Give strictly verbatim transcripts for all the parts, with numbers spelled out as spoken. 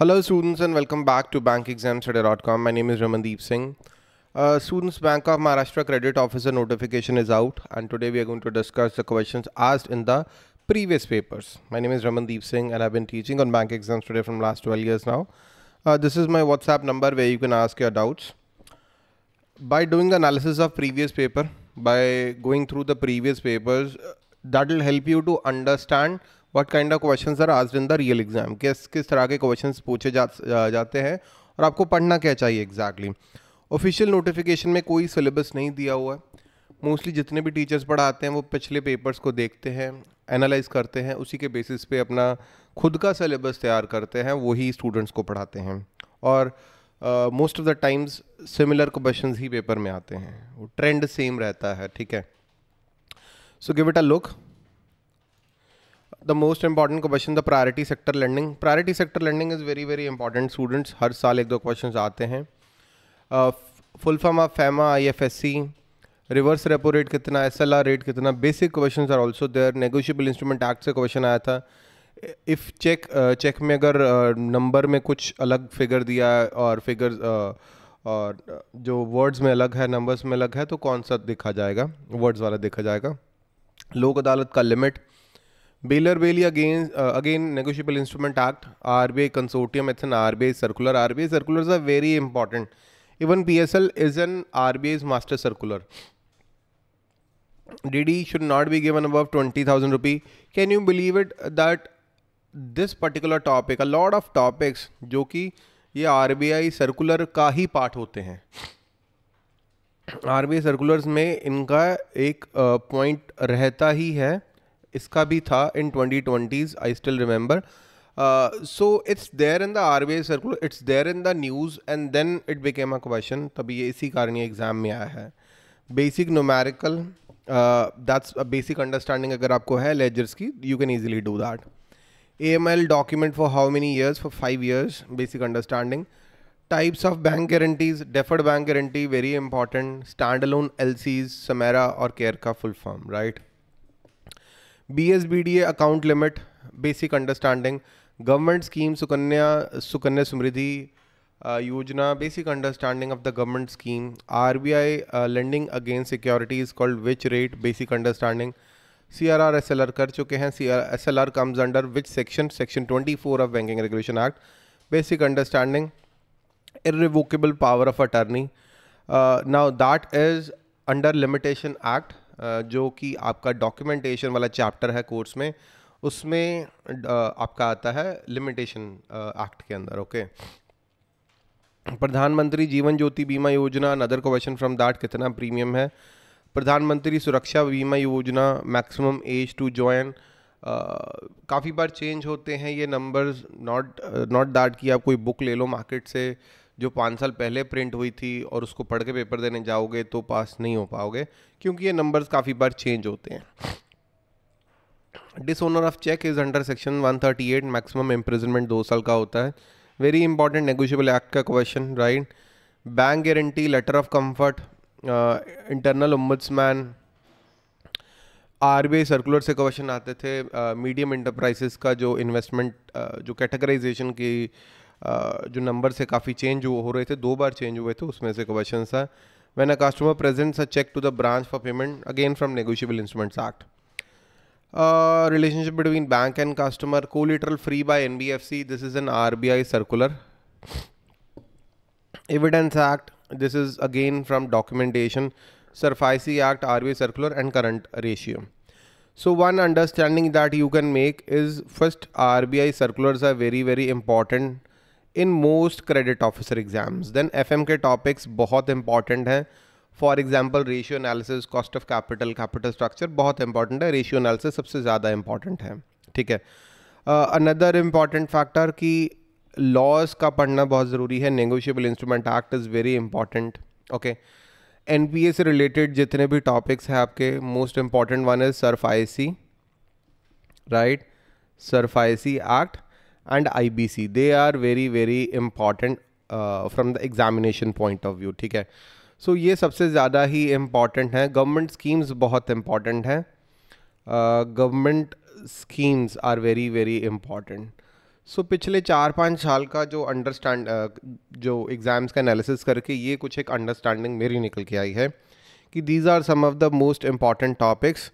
Hello students and welcome back to bank exam today dot com. My name is Ramandeep Singh. Uh, students, Bank of Maharashtra Credit Officer notification is out and today we are going to discuss the questions asked in the previous papers. My name is Ramandeep Singh and I've been teaching on Bank Exams Today from last twelve years now. Uh, this is my WhatsApp number where you can ask your doubts. By doing analysis of previous paper, by going through the previous papers, that will help you to understand what kind of questions are asked in the real exam. किस किस तरह के questions पूछे जा, जा, जाते हैं और आपको पढ़ना क्या चाहिए exactly. ऑफिशियल नोटिफिकेशन में कोई सिलेबस नहीं दिया हुआ है. मोस्टली जितने भी टीचर्स पढ़ाते हैं वो पिछले पेपर्स को देखते हैं, एनालाइज करते हैं, उसी के बेसिस पे अपना खुद का सिलेबस तैयार करते हैं, वही स्टूडेंट्स को पढ़ाते हैं और most of the times similar question ही पेपर में आते हैं. वो ट्रेंड सेम रहता है. ठीक है, so give it a look. The most important question, the priority sector lending. Priority sector lending is very very important students. हर साल एक दो questions आते हैं. Full form of F E M A, I F S C, reverse repo rate कितना, S L R rate कितना, basic questions are also there. Negotiable Instrument Act से question आया था. If check check में अगर number में कुछ अलग figure दिया है और figures और जो words में अलग है, numbers में अलग है, तो कौन सा देखा जाएगा? Words वाला देखा जाएगा. लोक अदालत का limit, bailor bailee again again negotiable instrument act, RBI consortium, it's an RBI circular. RBI circulars are very important. Even PSL is an RBI's master circular. DD should not be given above twenty thousand rupee. Can you believe it that this particular topic, a lot of topics जो कि ये RBI circular का ही part होते हैं, RBI circulars में इनका एक point uh, रहता ही है. इसका भी था in twenty twenties, I still remember. So it's there in the RBI circular, it's there in the news and then it became a question. तभी ये इसी कारण ये एग्ज़ाम में आया है. Basic numerical, that's a basic understanding अगर आपको है लेजर्स की, you can easily do that. A M L document for how many years, for five years, basic understanding. Types of bank guarantees, deferred bank guarantee very important. Stand alone L Cs, SMERA और CARE का full form, right. B S B D A account limit, basic understanding. Government scheme Sukanya Sukanya Samriddhi Yojana, basic understanding of the government scheme. RBI lending against securities called which rate, basic understanding. C R R S L R कर चुके हैं. C R S L R comes under which section, section twenty four of banking regulation act, basic understanding. Irrevocable power of attorney, now that is under limitation act, जो कि आपका documentation वाला chapter है course में, उसमें आपका आता है लिमिटेशन एक्ट के अंदर. ओके, प्रधानमंत्री जीवन Jyoti Bima Yojana, another question from that, कितना प्रीमियम है. प्रधानमंत्री सुरक्षा बीमा योजना, मैक्सिमम एज टू जॉइन, काफ़ी बार चेंज होते हैं ये नंबर्स. नॉट नॉट दैट कि आप कोई बुक ले लो मार्केट से जो पाँच साल पहले प्रिंट हुई थी और उसको पढ़ के पेपर देने जाओगे तो पास नहीं हो पाओगे, क्योंकि ये नंबर्स काफ़ी बार चेंज होते हैं. Dishonour of cheque is under section one thirty eight, maximum imprisonment दो साल का होता है, वेरी इंपॉर्टेंट. नेगोशिएबल एक्ट का question, right. Bank guarantee, letter of comfort, internal ombudsman, RBI circular से क्वेश्चन आते थे. मीडियम uh, इंटरप्राइजेस का जो इन्वेस्टमेंट uh, जो कैटेगराइजेशन की Uh, जो नंबर से काफ़ी चेंज हो रहे थे, दो बार चेंज हुए थे, उसमें से क्वेश्चन था. When a customer presents a cheque to the branch for payment, again from negotiable instruments act. Relationship between bank and customer, collateral free by N B F C, this is an RBI circular. Evidence act, this is again from documentation. SARFAESI act, RBI circular and current ratio. So one understanding that you can make is, first, R B I circulars are very very important in most credit officer exams. Then F M K topics बहुत important हैं. For example, ratio analysis, cost of capital, capital structure बहुत important है. Ratio analysis सबसे ज़्यादा important है. ठीक है. Uh, another important factor कि laws का पढ़ना बहुत ज़रूरी है. Negotiable Instrument Act is very important. Okay. N P A से रिलेटेड जितने भी टॉपिक्स हैं आपके, most important one is SARFAESI, right, SARFAESI act and I B C. They are very very important from the examination point of view. ठीक है, so so, ये सबसे ज़्यादा ही इम्पॉर्टेंट है. गवर्नमेंट स्कीम्स बहुत इम्पॉर्टेंट हैं. Government schemes are very very important. So so, पिछले चार पाँच साल का जो अंडरस्टैंड जो एग्ज़ाम्स का एनालिसिस करके ये कुछ एक अंडरस्टैंडिंग मेरी निकल के आई है कि these are some of the most important topics.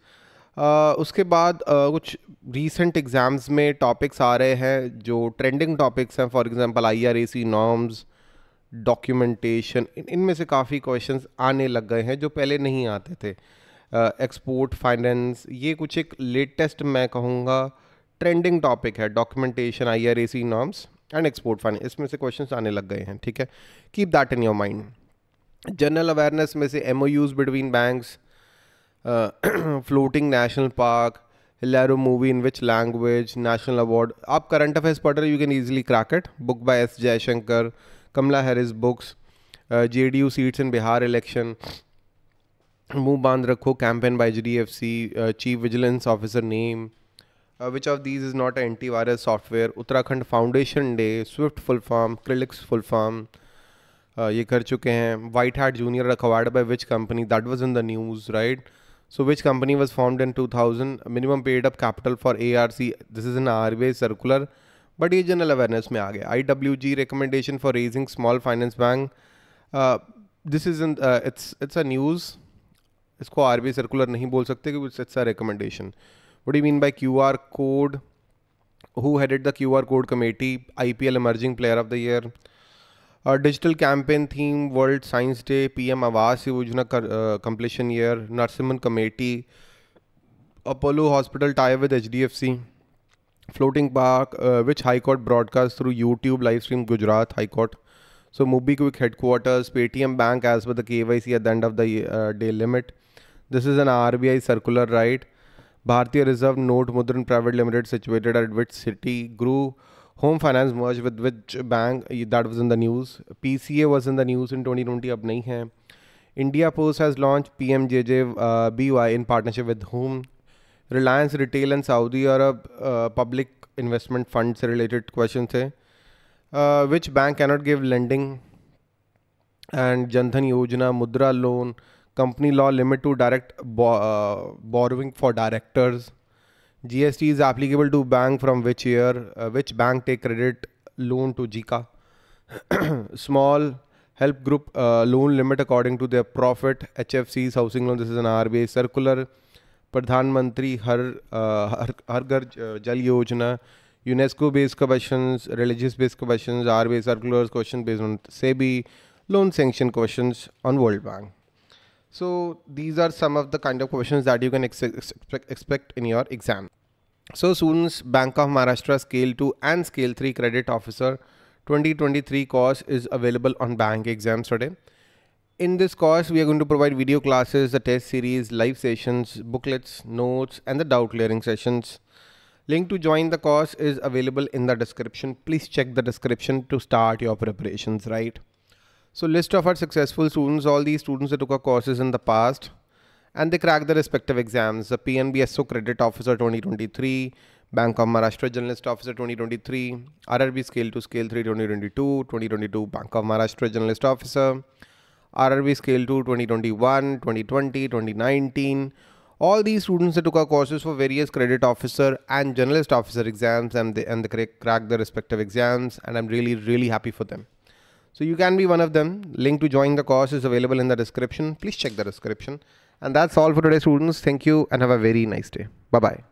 उसके बाद uh, कुछ रीसेंट एग्ज़ाम्स में टॉपिक्स आ रहे हैं जो ट्रेंडिंग टॉपिक्स हैं, for example IRAC norms, documentation, इनमें से काफ़ी क्वेश्चंस आने लग गए हैं जो पहले नहीं आते थे। एक्सपोर्ट uh, फाइनेंस, ये कुछ एक लेटेस्ट मैं कहूँगा ट्रेंडिंग टॉपिक है। Documentation, IRAC norms and export finance, इसमें से क्वेश्चंस आने लग गए हैं। ठीक है, keep that in your mind. General awareness में से MOUs between banks, floating national park, Hellaro movie in which language, national award. आप करंट अफेयर्स पढ़ रहे हो, you can easily crack it. Book by S Jaishankar, Kamala Harris books, J D U seats in Bihar election, मुँह बांध रखो campaign by H D F C, chief vigilance officer name, which of these is not anti virus software, Uttarakhand foundation day, SWIFT full form, CRILC full form, ये कर चुके हैं। White heart junior acquired by which company, that was in the news right. So which company was formed in two thousand? Minimum paid up capital for A R C. This is an R B I circular, but ये general awareness में आ गया। I W G recommendation for raising small finance bank. Uh, this isn't. Uh, it's it's a news. इसको R B I circular नहीं बोल सकते क्योंकि it's a recommendation. What do you mean by Q R code? Who headed the Q R code committee? I P L emerging player of the year. और digital campaign theme, world science day, PM Awas Yojana completion year, Narasimhan committee, Apollo hospital tie with HDFC, floating park which high court broadcast through YouTube live stream, Gujarat high court, so MobiKwik headquarters, Paytm bank as per the KYC at the end of the day limit, this is an RBI circular right. Bharatiya reserve note Mudran private limited situated at which city, ग्रू Home finance merged with which bank? That was in the news. P C A was in the news in twenty twenty. अब नहीं है। India Post has launched P M J J B Y in partnership with whom? Reliance Retail and Saudi Arab uh, Public Investment Fund से related question थे। Uh, which bank cannot give lending? And Jandhan Yojana, Mudra loan, company law limit to direct bo uh, borrowing for directors. G S T is applicable to bank from which year? Uh, which bank take credit loan to G C A? Small help group uh, loan limit according to their profit. H F Cs housing loan. This is an R B I circular. Pradhan Mantri Har uh, Har, Har Ghar uh, Jal Yojana. UNESCO based questions, religious based questions, R B I circulars, question based on SEBI, loan sanction questions on World Bank. So these are some of the kind of questions that you can ex expect, expect in your exam. So soon Bank of Maharashtra Scale two and Scale three Credit Officer twenty twenty-three course is available on Bank Exams Today. In this course, we are going to provide video classes, the test series, live sessions, booklets, notes, and the doubt clearing sessions. Link to join the course is available in the description. Please check the description to start your preparations, right? So list of our successful students, all these students that took our courses in the past and they cracked their respective exams. The P N B S O Credit Officer twenty twenty-three, Bank of Maharashtra Journalist Officer twenty twenty-three, R R B Scale two Scale three twenty twenty-two, twenty twenty-two Bank of Maharashtra Journalist Officer, R R B Scale two twenty twenty-one, twenty twenty, twenty nineteen. All these students that took our courses for various Credit Officer and Journalist Officer exams and they, and they cracked their respective exams, and I'm really really happy for them. So you can be one of them. Link to join the course is available in the description. Please check the description. And that's all for today, students. Thank you and have a very nice day. Bye-bye.